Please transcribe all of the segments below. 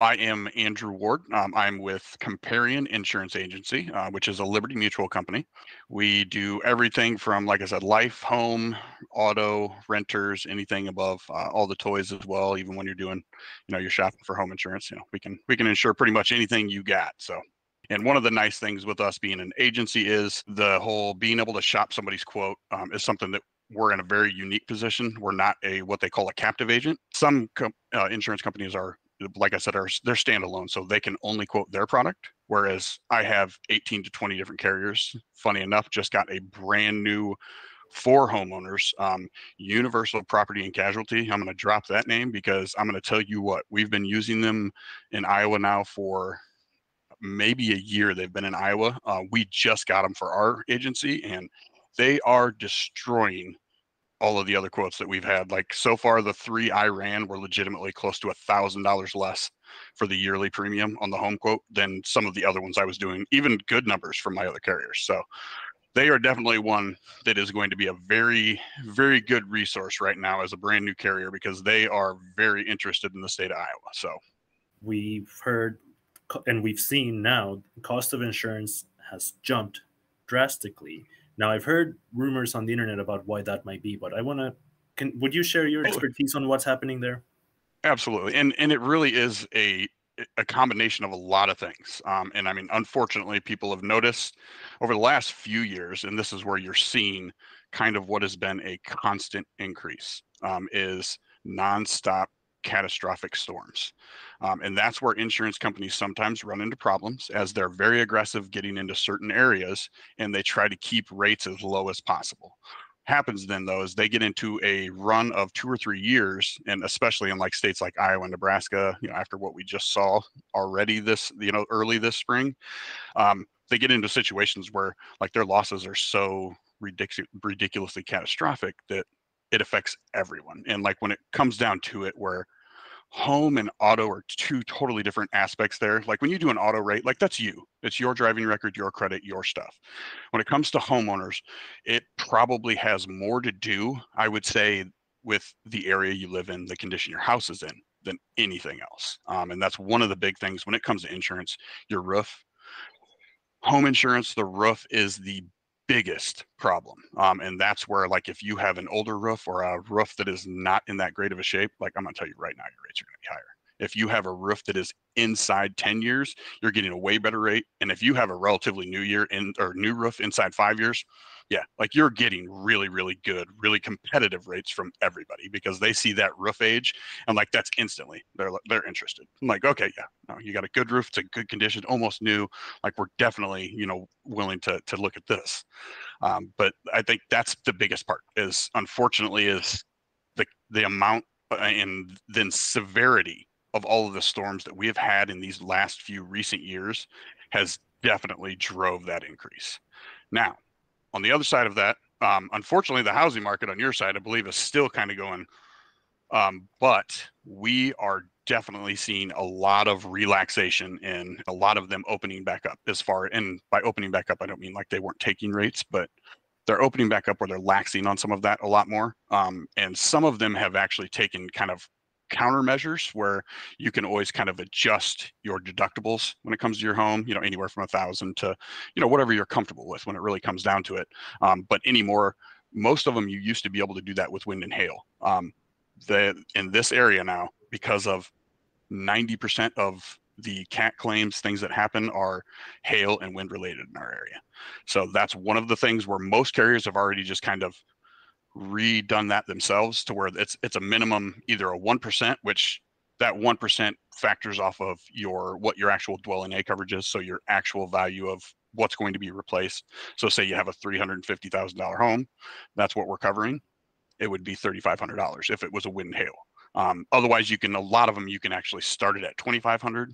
I am Andrew Ward. I'm with Comparion Insurance Agency, which is a Liberty Mutual company. We do everything from, like I said, life, home, auto, renters, anything above, all the toys as well. Even when you're doing, you're shopping for home insurance, we can insure pretty much anything you got. So, and one of the nice things with us being an agency is the whole being able to shop somebody's quote is something that we're in a very unique position. We're not what they call a captive agent. Some insurance companies are, like I said, they're standalone, so they can only quote their product. Whereas I have 18 to 20 different carriers. Funny enough, just got a brand new for homeowners, Universal Property and Casualty. I'm going to drop that name because I'm going to tell you what, we've been using them in Iowa now for maybe a year. They've been in Iowa. We just got them for our agency, and they are destroying all of the other quotes that we've had. Like, so far, the three I ran were legitimately close to $1,000 less for the yearly premium on the home quote than some of the other ones I was doing, even good numbers from my other carriers. So they are definitely one that is going to be a very, very good resource right now as a brand new carrier, because they are very interested in the state of Iowa. So we've heard and we've seen now the cost of insurance has jumped drastically. Now, I've heard rumors on the internet about why that might be, but I want to, would you share your expertise on what's happening there? Absolutely. And it really is a combination of a lot of things. And I mean, unfortunately, people have noticed over the last few years, and this is where you're seeing kind of what has been a constant increase, is nonstop catastrophic storms. And that's where insurance companies sometimes run into problems, as they're very aggressive getting into certain areas and they try to keep rates as low as possible. Happens then, though, is they get into a run of 2 or 3 years, and especially in like states like Iowa and Nebraska, after what we just saw already this, early this spring, they get into situations where like their losses are so ridiculously catastrophic that it affects everyone. And like when it comes down to it, where home and auto are two totally different aspects there. Like when you do an auto rate, like that's you, it's your driving record, your credit, your stuff. When it comes to homeowners, it probably has more to do, I would say, with the area you live in, the condition your house is in, than anything else. And that's one of the big things when it comes to insurance. Your roof, home insurance, the roof is the biggest problem. And that's where, like, if you have an older roof or a roof that is not in that great of a shape, like I'm going to tell you right now, your rates are going to be higher. If you have a roof that is inside 10 years, you're getting a way better rate. And if you have a relatively new roof inside 5 years, yeah, like you're getting really, really good, really competitive rates from everybody, because they see that roof age and like that's instantly they're interested. I'm like, okay, yeah, no, you got a good roof, it's a good condition, almost new. Like we're definitely, willing to look at this. But I think that's the biggest part, is unfortunately is the amount and then severity of all of the storms that we have had in these last few recent years has definitely drove that increase. Now, on the other side of that, unfortunately, the housing market on your side, I believe, is still kind of going. But we are definitely seeing a lot of relaxation and a lot of them opening back up as far. And by opening back up, I don't mean like they weren't taking rates, but they're opening back up where they're laxing on some of that a lot more. And some of them have actually taken kind of countermeasures where you can always kind of adjust your deductibles when it comes to your home, anywhere from 1,000 to, whatever you're comfortable with when it really comes down to it. But anymore, most of them, you used to be able to do that with wind and hail. In this area now, because of 90% of the cat claims, things that happen are hail and wind related in our area. So that's one of the things where most carriers have already just kind of redone that themselves, to where it's a minimum, either a 1%, which that 1% factors off of what your actual dwelling A coverage is, so your actual value of what's going to be replaced. So say you have a $350,000 home, that's what we're covering. It would be $3,500 if it was a wind hail. Otherwise, a lot of them, you can actually start it at $2,500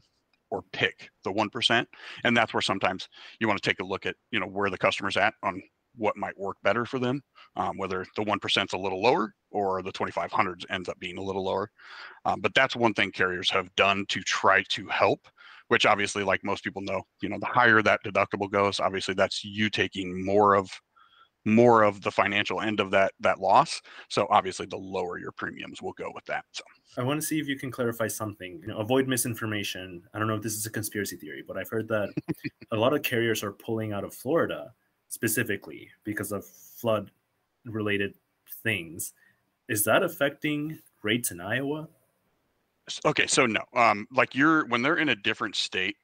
or pick the 1%. And that's where sometimes you want to take a look at, where the customer's at on what might work better for them, whether the 1% is a little lower or the 2,500 ends up being a little lower. But that's one thing carriers have done to try to help, which obviously, like most people know, the higher that deductible goes, obviously that's you taking more of the financial end of that loss. So obviously the lower your premiums will go with that. So I want to see if you can clarify something. You know, avoid misinformation. I don't know if this is a conspiracy theory, but I've heard that a lot of carriers are pulling out of Florida specifically because of flood-related things. Is that affecting rates in Iowa? Okay, so no. Like when they're in a different state,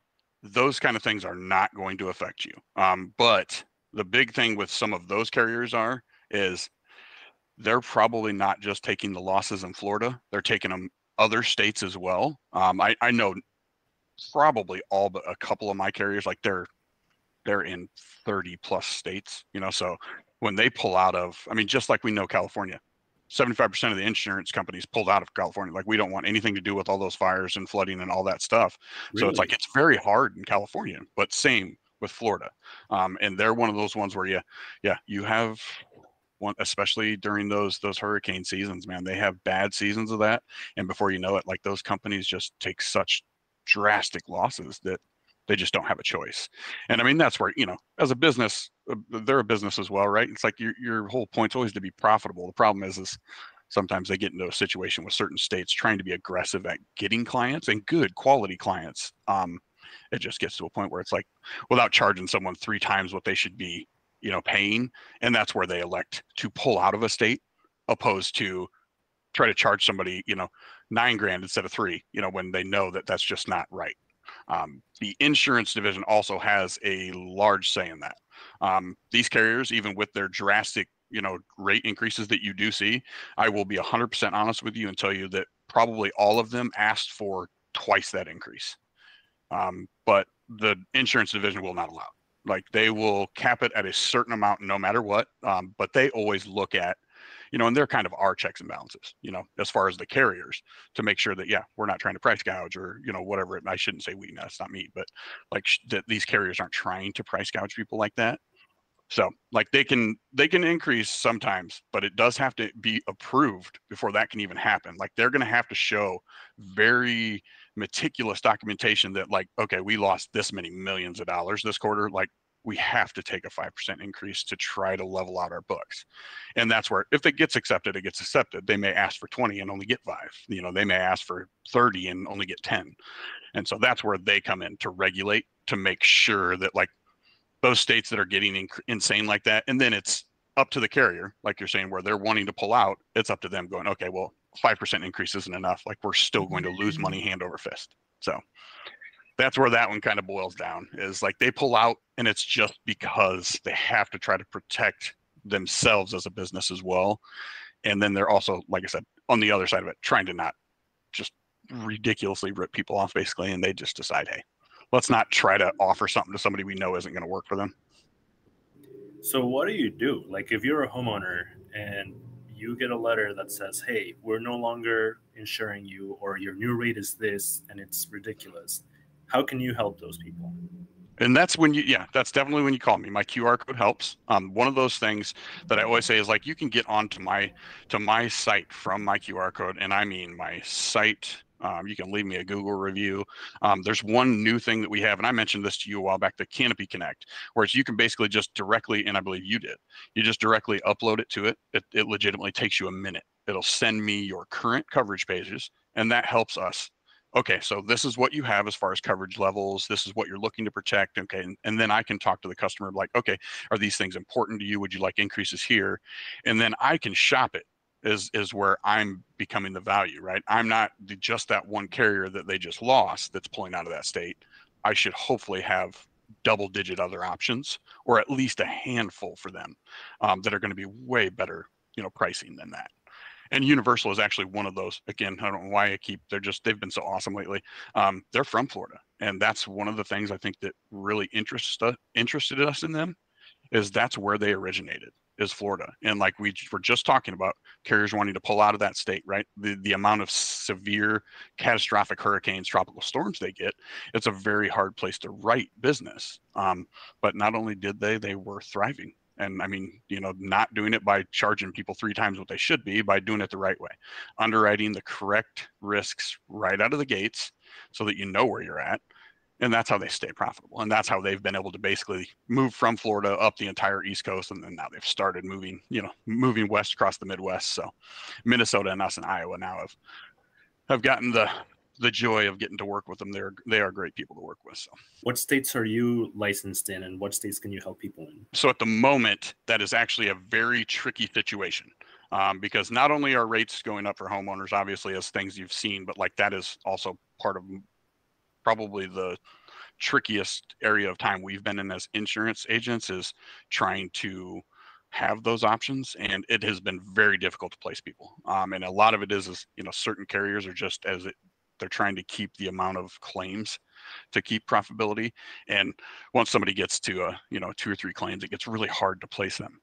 those kind of things are not going to affect you. But the big thing with some of those carriers is they're probably not just taking the losses in Florida. They're taking them other states as well. I know probably all but a couple of my carriers, like they're in 30 plus states, you know, so when they pull out of, I mean, just like we know California, 75% of the insurance companies pulled out of California. Like, we don't want anything to do with all those fires and flooding and all that stuff. Really? So it's like, it's very hard in California, but same with Florida. And they're one of those ones where, yeah, you have one, especially during those hurricane seasons, man, they have bad seasons of that. And before you know it, like, those companies just take such drastic losses that they just don't have a choice. And I mean, that's where, you know, as a business, they're a business as well, right? It's like your whole point's always to be profitable. The problem is sometimes they get into a situation with certain states trying to be aggressive at getting clients and good quality clients. It just gets to a point where it's like, without charging someone 3 times what they should be, you know, paying. And that's where they elect to pull out of a state, opposed to try to charge somebody, you know, 9 grand instead of 3, you know, when they know that that's just not right. The insurance division also has a large say in that. These carriers, even with their drastic, you know, rate increases that you do see, I will be 100% honest with you and tell you that probably all of them asked for twice that increase. But the insurance division will not allow it. Like, they will cap it at a certain amount no matter what. But they always look at, you know, and they're kind of our checks and balances, you know, as far as the carriers, to make sure that, yeah, we're not trying to price gouge or, you know, whatever. I shouldn't say we, that's not me, but like that these carriers aren't trying to price gouge people like that. So like they can increase sometimes, but it does have to be approved before that can even happen. Like, they're going to have to show very meticulous documentation that, like, okay, we lost this many millions of dollars this quarter. Like, we have to take a 5% increase to try to level out our books. And that's where, if it gets accepted, it gets accepted. They may ask for 20 and only get 5, you know, they may ask for 30 and only get 10. And so that's where they come in to regulate, to make sure that, like, those states that are getting insane like that. And then it's up to the carrier, like you're saying, where they're wanting to pull out, it's up to them going, okay, well, 5% increase isn't enough. Like, we're still going to lose money hand over fist. So that's where that one kind of boils down, is like they pull out, and it's just because they have to try to protect themselves as a business as well. And then they're also, like I said, on the other side of it, trying to not just ridiculously rip people off, basically. And they just decide, hey, let's not try to offer something to somebody we know isn't going to work for them. So what do you do? Like, if you're a homeowner and you get a letter that says, hey, we're no longer insuring you, or your new rate is this and it's ridiculous, how can you help those people? And that's when you, yeah, that's definitely when you call me. My QR code helps. One of those things that I always say is, like, you can get onto my site from my QR code. And I mean my site. You can leave me a Google review. There's one new thing that we have, and I mentioned this to you a while back, the Canopy Connect, where you can basically just directly, and I believe you did, you just directly upload it to it. It legitimately takes you a minute. It'll send me your current coverage pages, and that helps us. Okay, so this is what you have as far as coverage levels. This is what you're looking to protect. Okay, and then I can talk to the customer, like, okay, are these things important to you? Would you like increases here? And then I can shop it, is where I'm becoming the value, right? I'm not just that one carrier that they just lost that's pulling out of that state. I should hopefully have double-digit other options, or at least a handful for them that are going to be way better, you know, pricing than that. And Universal is actually one of those. Again, I don't know why I keep, they've been so awesome lately. They're from Florida. And that's one of the things I think that really interested us in them, is that's where they originated, is Florida. And like we were just talking about, carriers wanting to pull out of that state, right? The amount of severe catastrophic hurricanes, tropical storms they get, it's a very hard place to write business. But not only did they were thriving. And I mean, you know, not doing it by charging people 3 times what they should be, by doing it the right way, underwriting the correct risks right out of the gates so that you know where you're at. And that's how they stay profitable. And that's how they've been able to basically move from Florida up the entire East Coast. And then now they've started moving, you know, moving west across the Midwest. So Minnesota and us and Iowa now have have gotten the joy of getting to work with them. They are great people to work with. So what states are you licensed in, and what states can you help people in? So at the moment, that is actually a very tricky situation, because not only are rates going up for homeowners, obviously, as things you've seen, but like that is also part of probably the trickiest area of time we've been in as insurance agents, is trying to have those options. And it has been very difficult to place people. And a lot of it is, you know, certain carriers are just they're trying to keep the amount of claims to keep profitability. And once somebody gets to, you know, 2 or 3 claims, it gets really hard to place them.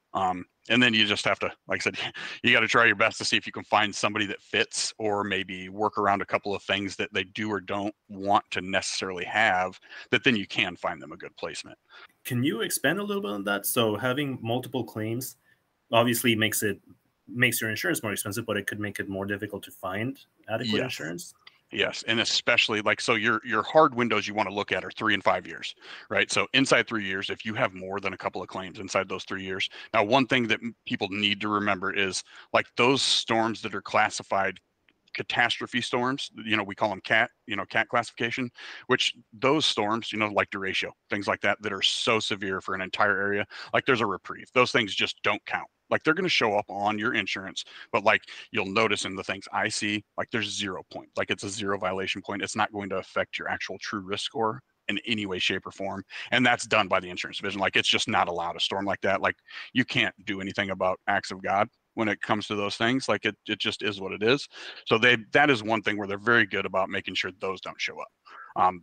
And then you just have to, like I said, you got to try your best to see if you can find somebody that fits, or maybe work around a couple of things that they do or don't want to necessarily have, that then you can find them a good placement. Can you expand a little bit on that? So having multiple claims obviously makes your insurance more expensive, but it could make it more difficult to find adequate insurance. Yes. And especially like, so your hard windows you want to look at are 3 and 5 years, right? So inside 3 years, if you have more than a couple of claims inside those 3 years. Now, one thing that people need to remember is like those storms that are classified catastrophe storms, you know, we call them CAT, you know, CAT classification, which those storms, you know, like derecho, things like that, that are so severe for an entire area, like there's a reprieve. Those things just don't count. Like they're going to show up on your insurance, but like you'll notice in the things I see, like there's 0 point, like it's a 0 violation point. It's not going to affect your actual true risk score in any way, shape or form. And that's done by the insurance division. Like it's just not allowed a storm like that. Like you can't do anything about acts of God when it comes to those things. Like it just is what it is. So that is one thing where they're very good about making sure those don't show up.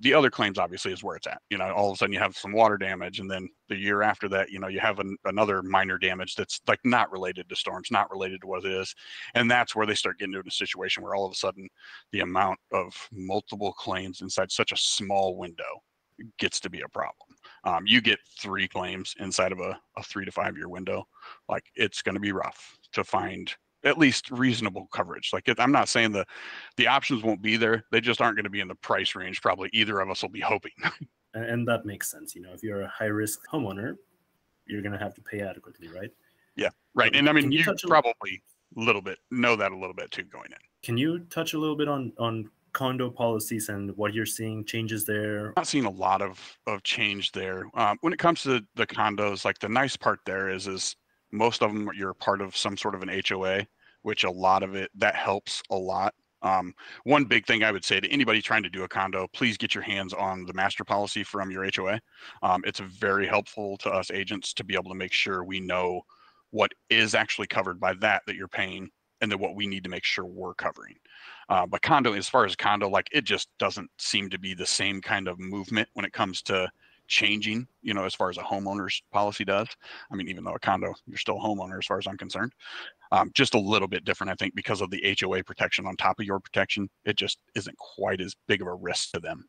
The other claims obviously is where it's at, you know, all of a sudden you have some water damage, and then the year after that, you know, you have another minor damage that's like not related to storms, not related to what it is. And that's where they start getting into a situation where all of a sudden the amount of multiple claims inside such a small window gets to be a problem. You get 3 claims inside of a 3 to 5 year window, like it's going to be rough to find at least reasonable coverage. Like I'm not saying the options won't be there. They just aren't going to be in the price range probably either of us will be hoping. And that makes sense. You know, if you're a high risk homeowner, you're going to have to pay adequately, right? Yeah, right. And I mean, you probably a little bit know that a little bit too going in. Can you touch a little bit on condo policies and what you're seeing changes there? I'm not seeing a lot of change there. When it comes to the condos, like the nice part there is most of them, you're part of some sort of an HOA, which a lot of it, that helps a lot. One big thing I would say to anybody trying to do a condo, please get your hands on the master policy from your HOA. It's very helpful to us agents to be able to make sure we know what is actually covered by that you're paying, and then what we need to make sure we're covering. But condo, as far as condo, like it just doesn't seem to be the same kind of movement when it comes to changing, you know, as far as a homeowner's policy does. I mean, even though a condo, you're still a homeowner as far as I'm concerned. Just a little bit different, I think, because of the HOA protection on top of your protection. It just isn't quite as big of a risk to them.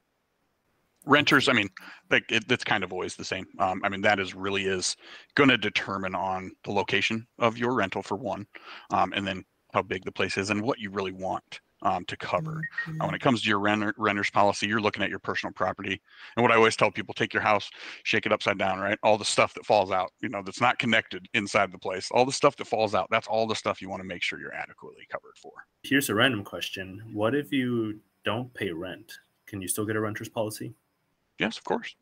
Renters, I mean, like it's kind of always the same. I mean, that really is going to determine on the location of your rental for one, and then how big the place is and what you really want to cover. When it comes to your renter's policy, you're looking at your personal property. And what I always tell people, take your house, shake it upside down, right? All the stuff that falls out, you know, that's not connected inside the place, all the stuff that falls out, that's all the stuff you want to make sure you're adequately covered for. Here's a random question. What if you don't pay rent? Can you still get a renter's policy? Yes, of course.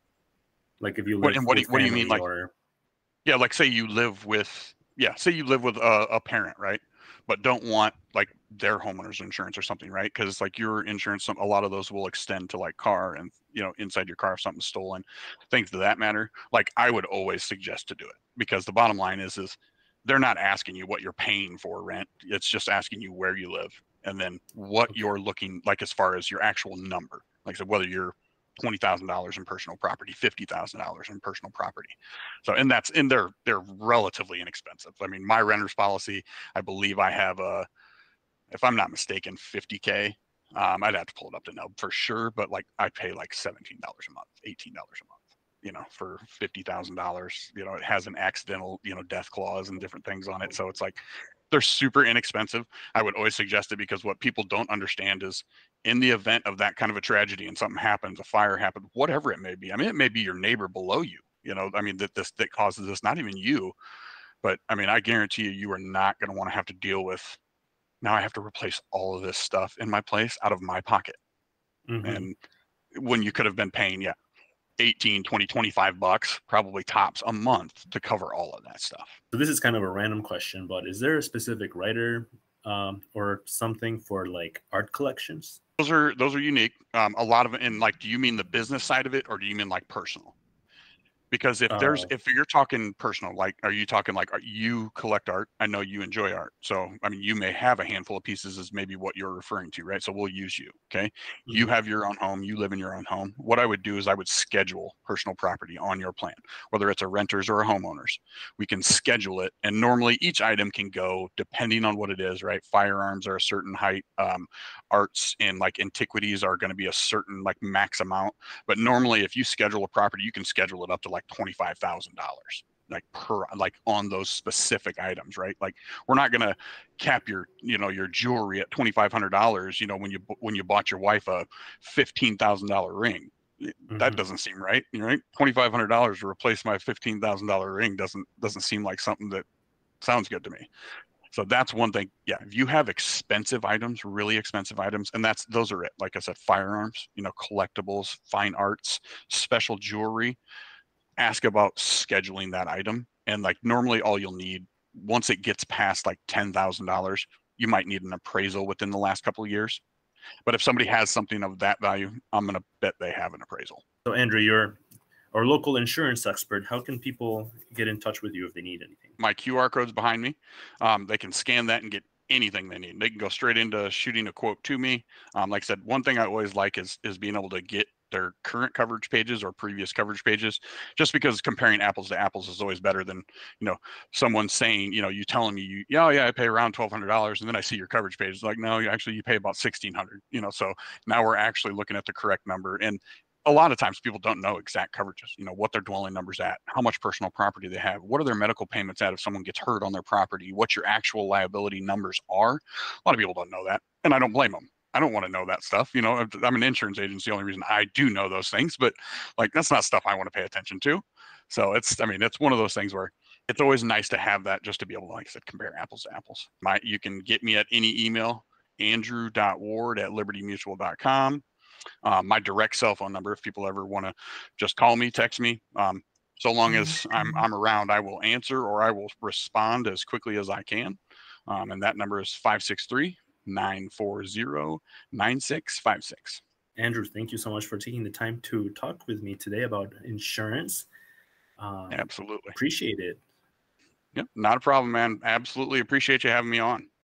Like if you live what do you mean? Like, yeah, like say you live with, a parent, right? But don't want like their homeowner's insurance or something, right? Because like your insurance, a lot of those will extend to like car and, you know, inside your car if something's stolen, things to that matter. Like I would always suggest to do it, because the bottom line is they're not asking you what you're paying for rent. It's just asking you where you live and then what you're looking like as far as your actual number. Like I said, whether you're $20,000 in personal property, $50,000 in personal property. So, and that's in there, they're relatively inexpensive. I mean, my renter's policy, I believe I have if I'm not mistaken, $50K. I'd have to pull it up to know for sure, but like I pay like $17 a month, $18 a month, you know, for $50,000, you know, it has an accidental, you know, death clause and different things on it. So it's like, they're super inexpensive. I would always suggest it, because what people don't understand is in the event of that kind of a tragedy and something happens, a fire happened, whatever it may be. I mean, it may be your neighbor below you, you know, I mean, that causes this, not even you, but I mean, I guarantee you, you are not going to want to have to deal with Now I have to replace all of this stuff in my place out of my pocket. Mm-hmm. And when you could have been paying, yeah, 18, 20, 25 bucks, probably tops a month to cover all of that stuff. So this is kind of a random question, but is there a specific writer or something for like art collections? Those are unique. A lot of it, and like, do you mean the business side of it, or do you mean like personal? Because if there's, if you're talking personal, like, are you talking like, you collect art? I know you enjoy art. So, I mean, you may have a handful of pieces is maybe what you're referring to, right? So we'll use you. Okay. Mm-hmm. You have your own home. You live in your own home. What I would do is I would schedule personal property on your plan, whether it's a renter's or a homeowner's. We can schedule it. And normally each item can go, depending on what it is, right? Firearms are a certain height. Arts and like antiquities are going to be a certain like max amount. But normally if you schedule a property, you can schedule it up to like $25,000 like per, like on those specific items, right? Like we're not going to cap your, you know, your jewelry at $2,500, you know, when you bought your wife a $15,000 ring. Mm-hmm. That doesn't seem right. You're right. $2,500 to replace my $15,000 ring doesn't seem like something that sounds good to me. So that's one thing. Yeah. If you have expensive items, really expensive items, and those are it. Like I said, firearms, you know, collectibles, fine arts, special jewelry, ask about scheduling that item. And like normally all you'll need, once it gets past like $10,000, you might need an appraisal within the last couple of years. But if somebody has something of that value, I'm going to bet they have an appraisal. So Andrew, you're our local insurance expert. How can people get in touch with you if they need anything? My QR code's behind me. They can scan that and get anything they need. They can go straight into shooting a quote to me. Like I said, one thing I always like is being able to get their current coverage pages or previous coverage pages, just because comparing apples to apples is always better than, you know, someone saying, you know, you telling me, yeah, I pay around $1,200. And then I see your coverage page. It's like, no, you pay about $1,600, you know, so now we're actually looking at the correct number. And a lot of times people don't know exact coverages, you know, what their dwelling number's at, how much personal property they have, what are their medical payments at if someone gets hurt on their property, what your actual liability numbers are. A lot of people don't know that. And I don't blame them. I don't want to know that stuff. You know, I'm an insurance agent. The only reason I do know those things, but like, that's not stuff I want to pay attention to. So it's one of those things where it's always nice to have that just to be able to, like I said, compare apples to apples. You can get me at any email, andrew.ward@libertymutual.com. My direct cell phone number, if people ever want to just call me, text me, so long as I'm around, I will answer or I will respond as quickly as I can. And that number is 563-940-9656. Andrew, thank you so much for taking the time to talk with me today about insurance. Absolutely. Appreciate it. Yep, not a problem, man. Absolutely appreciate you having me on.